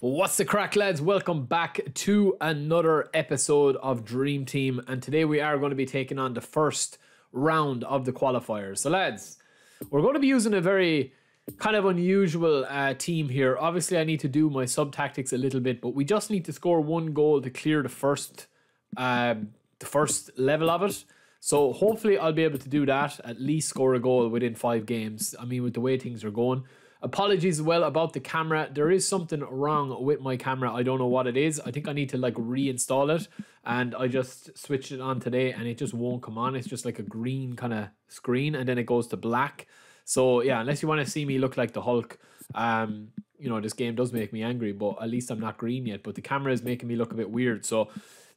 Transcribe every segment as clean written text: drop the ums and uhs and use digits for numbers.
What's the crack, lads? Welcome back to another episode of Dream Team, and today we are going to be taking on the first round of the qualifiers. So lads, we're going to be using a very kind of unusual team here. Obviously I need to do my sub tactics a little bit, but we just need to score one goal to clear the first level of it. So hopefully I'll be able to do that, at least score a goal within 5 games. I mean, with the way things are going. Apologies as well about the camera. There is something wrong with my camera. I don't know what it is. I think I need to like reinstall it, and I just switched it on today and it just won't come on. It's just like a green kind of screen and then it goes to black. So yeah, unless you want to see me look like the Hulk, you know, this game does make me angry, but at least I'm not green yet. But the camera is making me look a bit weird. So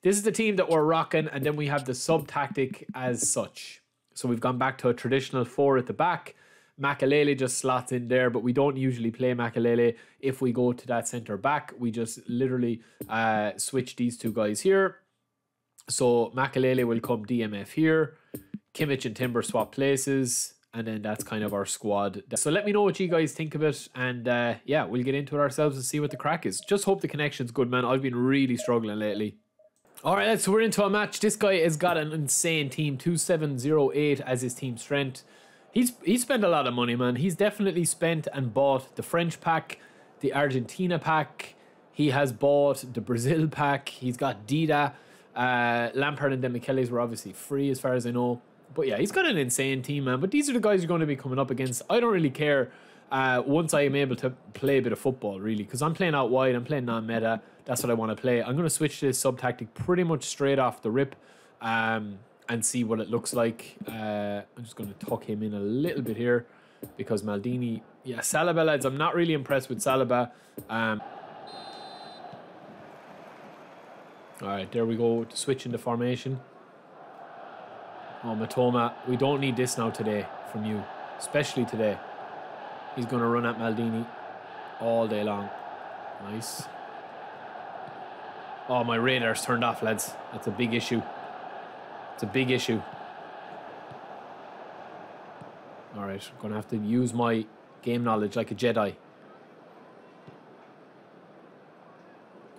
this is the team that we're rocking, and then we have the sub tactic as such. So we've gone back to a traditional 4 at the back. Makalele just slots in there, but we don't usually play Makalele. If we go to that centre back, we just literally switch these two guys here. So Makalele will come DMF here. Kimmich and Timber swap places, and then that's kind of our squad. So let me know what you guys think of it, and yeah, we'll get into it ourselves and see what the crack is. Just hope the connection's good, man. I've been really struggling lately. Alright, so we're into a match. This guy has got an insane team, 2708 as his team strength. He spent a lot of money, man. He's definitely spent and bought the French pack, the Argentina pack. He has bought the Brazil pack. He's got Dida. Lampard and Demichelis were obviously free as far as I know. But yeah, he's got an insane team, man. But these are the guys you're going to be coming up against. I don't really care once I am able to play a bit of football, really. Because I'm playing out wide. I'm playing non-meta. That's what I want to play. I'm going to switch this sub-tactic pretty much straight off the rip. And see what it looks like. I'm just going to tuck him in a little bit here because Maldini... Yeah, Saliba, lads. I'm not really impressed with Saliba. All right, there we go. Switch into formation. Oh, Matoma. We don't need this now today from you. Especially today. He's going to run at Maldini all day long. Nice. Oh, my radar's turned off, lads. That's a big issue. It's a big issue. Alright, I'm going to have to use my game knowledge like a Jedi.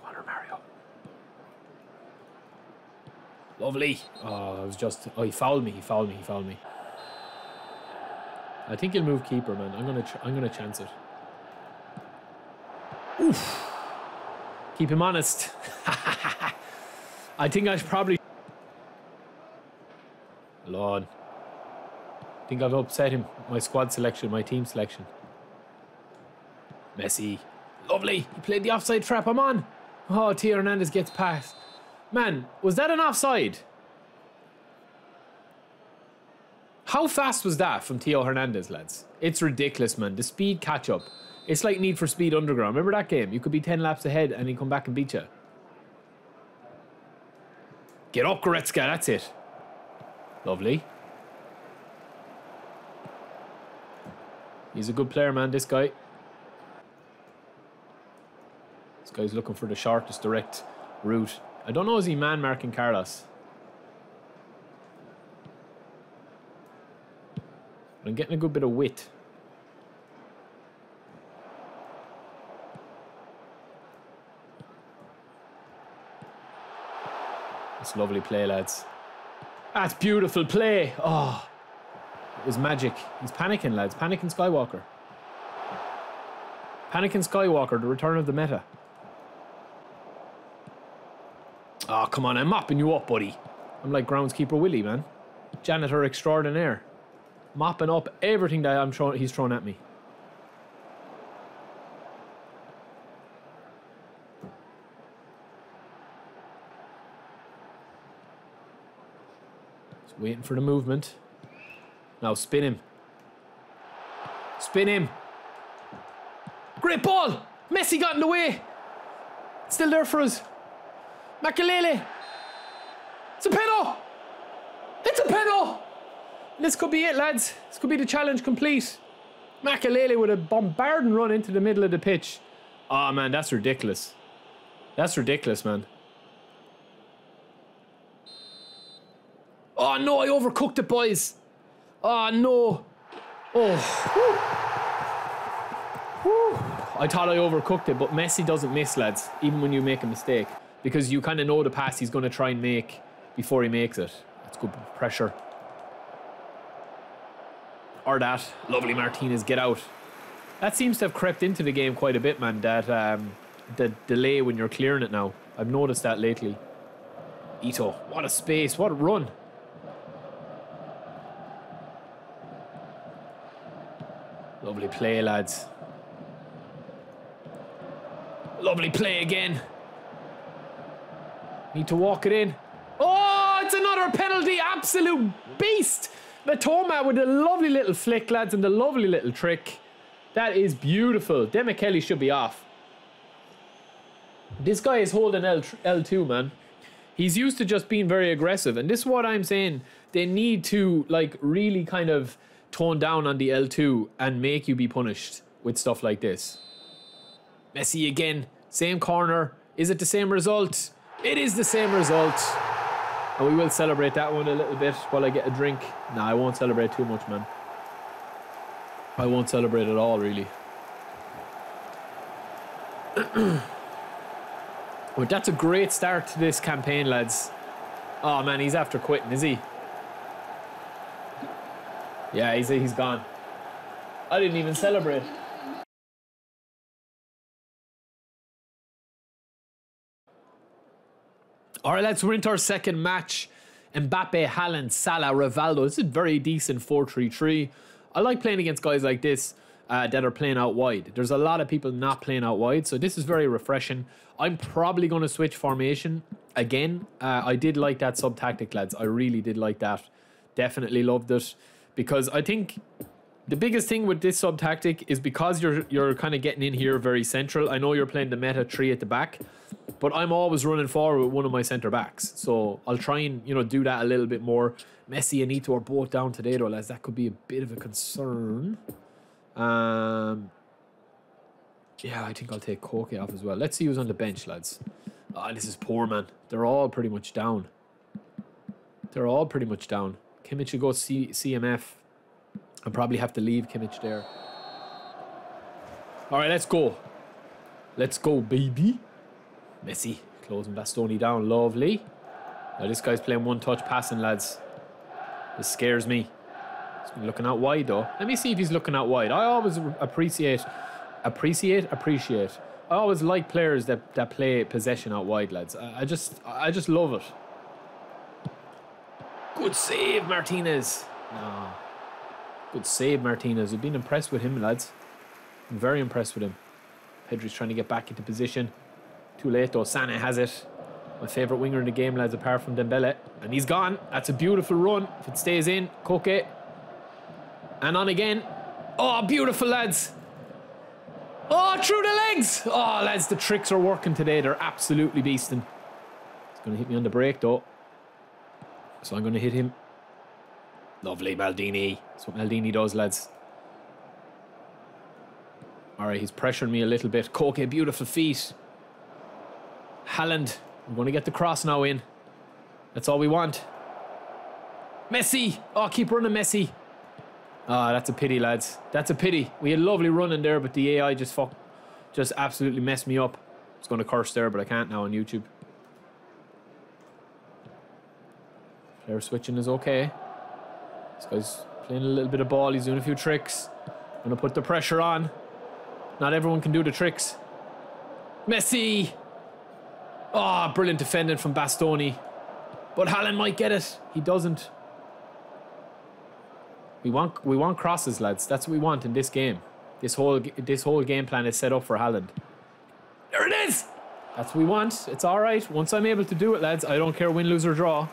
Connor Mario. Lovely. Oh, it was just... Oh, he fouled me, he fouled me, he fouled me. I think he'll move keeper, man. I'm gonna chance it. Oof. Keep him honest. I think I should probably... Lord, I think I've upset him. My squad selection, my team selection. Messi. Lovely. He played the offside trap. I'm on. Oh, Theo Hernández gets past. Man, was that an offside? How fast was that from Theo Hernández, lads? It's ridiculous, man. The speed catch-up. It's like Need for Speed Underground. Remember that game? You could be 10 laps ahead and he'd come back and beat you. Get up, Goretzka. That's it. Lovely. He's a good player, man, this guy. This guy's looking for the shortest direct route. I don't know, is he man-marking Carlos? But I'm getting a good bit of width. That's lovely play, lads. That's beautiful play. Oh, it was magic. He's panicking, lads. Panicking Skywalker. Panicking Skywalker, the return of the meta. Oh, come on. I'm mopping you up, buddy. I'm like groundskeeper Willy, man. Janitor extraordinaire. Mopping up everything that he's thrown at me. Waiting for the movement. Now spin him. Spin him. Great ball. Messi got in the way. It's still there for us. Makalele. It's a penalty. It's a penalty. This could be it, lads. This could be the challenge complete. Makalele with a bombarding run into the middle of the pitch. Oh, man, that's ridiculous. That's ridiculous, man. Oh no, I overcooked it, boys. Oh no. Oh. Woo. Woo. I thought I overcooked it, but Messi doesn't miss, lads, even when you make a mistake, because you kind of know the pass he's going to try and make before he makes it. That's good pressure. Or that. Lovely Martinez, get out. That seems to have crept into the game quite a bit, man, that the delay when you're clearing it now. I've noticed that lately. Ito, what a space, what a run. Lovely play, lads. Lovely play again. Need to walk it in. Oh, it's another penalty. Absolute beast. Matoma with a lovely little flick, lads, and a lovely little trick. That is beautiful. Demichelis should be off. This guy is holding L2, man. He's used to just being very aggressive. And this is what I'm saying. They need to, like, really kind of tone down on the L2 and make you be punished with stuff like this. Messi again. Same corner. Is it the same result? It is the same result. And we will celebrate that one a little bit while I get a drink. Nah, I won't celebrate too much, man. I won't celebrate at all, really. But that's a great start to this campaign, lads. Oh, man, he's after quitting, is he? Yeah, he's gone. I didn't even celebrate. All right, lads, we're into our second match. Mbappe, Haaland, Salah, Rivaldo. This is a very decent 4-3-3. I like playing against guys like this that are playing out wide. There's a lot of people not playing out wide, so this is very refreshing. I'm probably going to switch formation again. I did like that sub-tactic, lads. I really did like that. Definitely loved it. Because I think the biggest thing with this sub-tactic is because you're kind of getting in here very central. I know you're playing the meta 3 at the back, but I'm always running forward with one of my centre-backs. So I'll try and, you know, do that a little bit more. Messi and Ito are both down today, though, lads. That could be a bit of a concern. Yeah, I think I'll take Koke off as well. Let's see who's on the bench, lads. Oh, this is poor, man. They're all pretty much down. They're all pretty much down. Kimmich will go CMF. I'll probably have to leave Kimmich there. All right, let's go. Let's go, baby. Messi closing Bastoni down. Lovely. Now this guy's playing one-touch passing, lads. This scares me. He's been looking out wide, though. Let me see if he's looking out wide. I always appreciate. I always like players that play possession out wide, lads. I just love it. Good save, Martinez. No. Good save, Martinez. We've been impressed with him, lads. I'm very impressed with him. Pedri's trying to get back into position. Too late, though. Sané has it. My favourite winger in the game, lads, apart from Dembele. And he's gone. That's a beautiful run. If it stays in, Koke. And on again. Oh, beautiful, lads. Oh, through the legs. Oh, lads, the tricks are working today. They're absolutely beasting. He's going to hit me on the break, though. So I'm going to hit him. Lovely, Maldini. That's what Maldini does, lads. All right, he's pressuring me a little bit. Koke, beautiful feet. Haaland. I'm going to get the cross now in. That's all we want. Messi. Oh, keep running, Messi. Ah, that's a pity, lads. That's a pity. We had a lovely run in there, but the AI just absolutely messed me up. I was going to curse there, but I can't now on YouTube. Player switching is okay. This guy's playing a little bit of ball. He's doing a few tricks. I'm going to put the pressure on. Not everyone can do the tricks. Messi. Oh, brilliant defending from Bastoni. But Haaland might get it. He doesn't. We want crosses, lads. That's what we want in this game. This whole game plan is set up for Haaland. There it is. That's what we want. It's all right. Once I'm able to do it, lads, I don't care win, lose, or draw.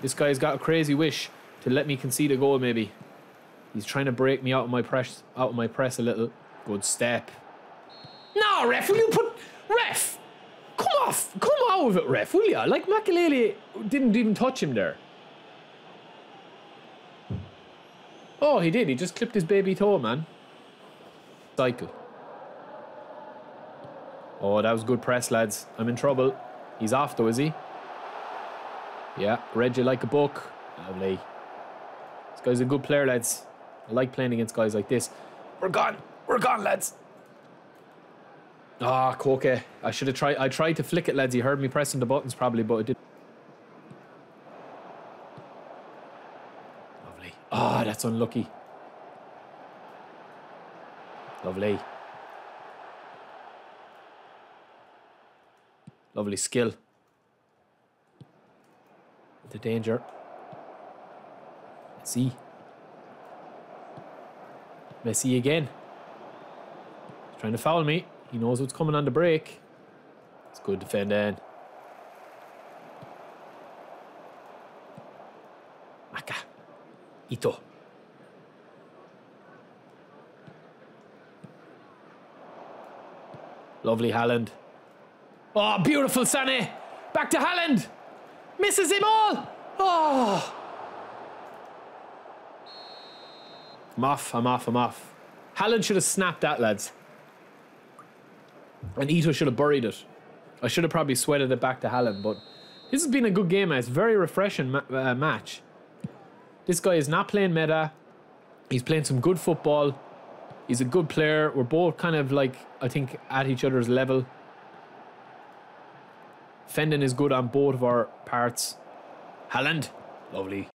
This guy's got a crazy wish to let me concede a goal, maybe. He's trying to break me out of my press a little. Good step. No, ref, will you put... Ref! Come off! Come out of it, ref, will ya? Like, Makalele didn't even touch him there. Oh, he did. He just clipped his baby toe, man. Cycle. Oh, that was good press, lads. I'm in trouble. He's off, though, is he? Yeah, read you like a book. Lovely. This guy's a good player, lads. I like playing against guys like this. We're gone. We're gone, lads. Ah, Koke. I should have tried. I tried to flick it, lads. He heard me pressing the buttons probably, but it didn't. Lovely. Ah, that's unlucky. Lovely. Lovely skill. The danger. Messi. Messi again. He's trying to foul me. He knows what's coming on the break. It's good defending. Maka. Ito. Lovely Haaland. Oh, beautiful Sané. Back to Haaland. Misses him all. Oh. I'm off, I'm off, I'm off. Haaland should have snapped that, lads. And Ito should have buried it. I should have probably sweated it back to Haaland, but this has been a good game, man. It's a very refreshing match. This guy is not playing meta. He's playing some good football. He's a good player. We're both kind of like, I think, at each other's level. Fending is good on both of our parts. Haaland. Lovely.